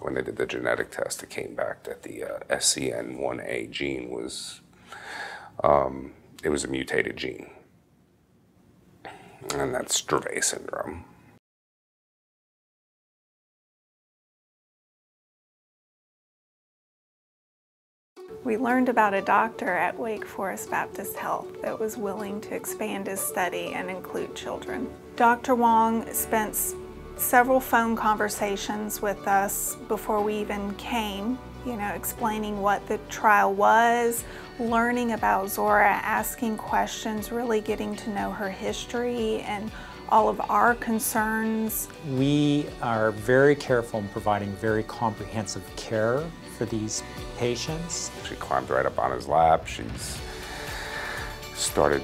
when they did the genetic test, it came back that the SCN1A gene was, it was a mutated gene. And that's Dravet syndrome. We learned about a doctor at Wake Forest Baptist Health that was willing to expand his study and include children. Dr. Wong spent several phone conversations with us before we even came, you know, explaining what the trial was, learning about Zora, asking questions, really getting to know her history and all of our concerns. We are very careful in providing very comprehensive care for these patients. She climbed right up on his lap. She's started,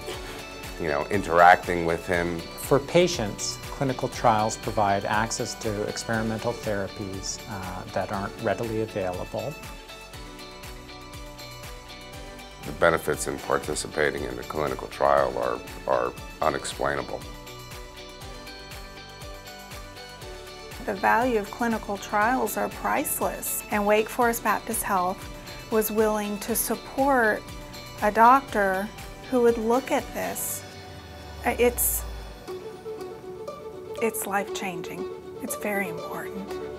you know, interacting with him. For patients, clinical trials provide access to experimental therapies that aren't readily available. The benefits in participating in the clinical trial are unexplainable. The value of clinical trials are priceless, and Wake Forest Baptist Health was willing to support a doctor who would look at this. It's life-changing. It's very important.